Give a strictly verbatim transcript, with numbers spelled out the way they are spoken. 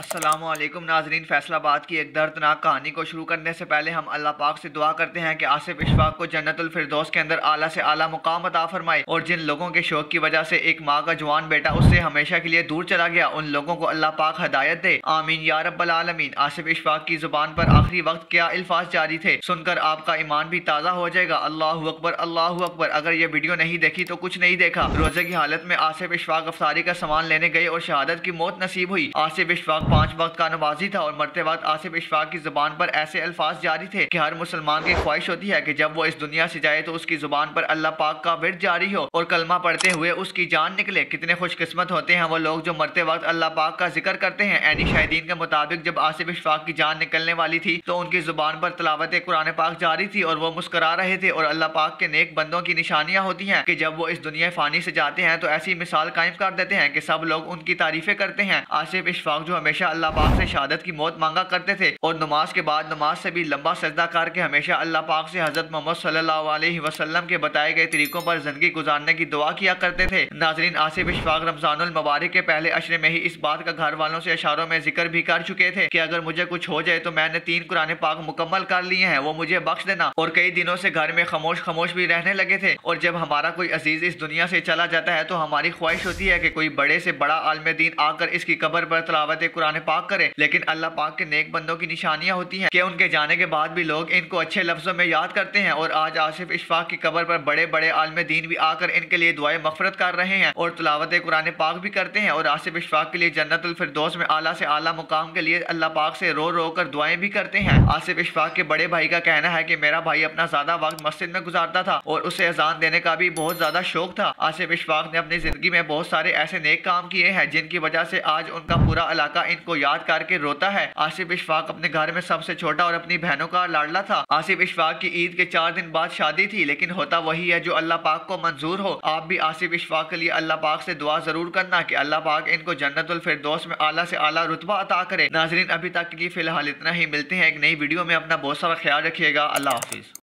अस्सलामुअलैकुम नाजरीन, फैसलाबाद की एक दर्दनाक कहानी को शुरू करने से पहले हम अल्लाह पाक से दुआ करते हैं कि आसिफ इशफाक को जन्नत उल फिरदौस के अंदर आला से आला मुकाम अता फरमाए। और जिन लोगों के शौक की वजह से एक माँ का जवान बेटा उससे हमेशा के लिए दूर चला गया, उन लोगों को अल्लाह पाक हदायत दे, आमीन या रब्बल आलमीन। आसिफ इशफाक की जुबान पर आखिरी वक्त क्या अल्फाज जारी थे, सुनकर आपका ईमान भी ताज़ा हो जाएगा। अल्लाहु अकबर, अल्लाहु अकबर। अगर ये वीडियो नहीं देखी तो कुछ नहीं देखा। रोजे की हालत में आसिफ इशफाक अफसारी का सामान लेने गए और शहादत की मौत नसीब हुई। आसिफ इशफाक पांच वक्त का नमाजी था और मरते वक्त आसिफ इशफाक की जुबान पर ऐसे अल्फाज जारी थे कि हर मुसलमान की ख्वाहिश होती है कि जब वो इस दुनिया से जाए तो उसकी जुबान पर अल्लाह पाक का विर्द जारी हो और कलमा पढ़ते हुए उसकी जान निकले। कितने खुशकिस्मत होते हैं वो लोग जो मरते वक्त अल्लाह पाक का जिक्र करते हैं। ऐनी शाहिदीन के मुताबिक जब आसिफ इशफाक की जान निकलने वाली थी तो उनकी जुबान पर तिलावत कुरान पाक जारी थी और वो मुस्करा रहे थे। और अल्लाह पाक के नेक बंदों की निशानियाँ होती है कि जब वो इस दुनिया फानी से जाते हैं तो ऐसी मिसाल कायम कर देते हैं कि सब लोग उनकी तारीफें करते हैं। आसिफ इशफाक जो हमेशा अल्लाह पाक से शहादत की मौत मांगा करते थे और नमाज के बाद नमाज से भी लंबा सजदा करके हमेशा अल्लाह पाक से हजरत मोहम्मद सल्लल्लाहु अलैहि वसल्लम के बताए गए तरीकों पर जिंदगी गुजारने की दुआ किया करते थे। नाजरीन, आसिफ इशफाक रमजानुल मुबारक के पहले अशरे में ही इस बात का घर वालों से इशारों में जिक्र भी कर चुके थे कि अगर मुझे कुछ हो जाए तो मैंने तीन कुरान पाक मुकम्मल कर लिए हैं, वो मुझे बख्श देना। और कई दिनों से घर में खामोश खामोश भी रहने लगे थे। और जब हमारा कोई अजीज इस दुनिया से चला जाता है तो हमारी ख्वाहिश होती है कि कोई बड़े से बड़ा आलिम दीन आकर इसकी कब्र पर तिलावत कुरान पाक करे। लेकिन अल्लाह पाक के नेक बंदों की निशानियाँ होती हैं कि उनके जाने के बाद भी लोग इनको अच्छे लफ्जों में याद करते हैं। और आज आसिफ इशफाक की कब्र पर बड़े बड़े आलिम दीन भी आकर इनके लिए दुआएं मगफरत कर रहे हैं और तिलावत कुरान पाक भी करते हैं। और आसिफ इशफाक के लिए जन्नत उल फिरदौस में आला से आला मुकाम के लिए अल्लाह पाक से रो रो कर दुआएं भी करते हैं। आसिफ इशफाक के बड़े भाई का कहना है कि मेरा भाई अपना ज्यादा वक्त मस्जिद में गुजारता था और उसे अजान देने का भी बहुत ज्यादा शौक था। आसिफ इशफाक ने अपनी जिंदगी में बहुत सारे ऐसे नेक काम किए हैं जिनकी वजह से आज उनका पूरा इलाका इनको याद करके रोता है। आसिफ इशफाक अपने घर में सबसे छोटा और अपनी बहनों का लाडला था। आसिफ इशफाक की ईद के चार दिन बाद शादी थी, लेकिन होता वही है जो अल्लाह पाक को मंजूर हो। आप भी आसिफ इशफाक के लिए अल्लाह पाक से दुआ जरूर करना कि अल्लाह पाक इनको जन्नतुल फिरदौस में आला से आला रुतबा अता करे। नाजरीन, अभी तक के लिए फिलहाल इतना ही। मिलते हैं एक नई वीडियो में। अपना बहुत सारा ख्याल रखिएगा। अल्लाह हाफिज।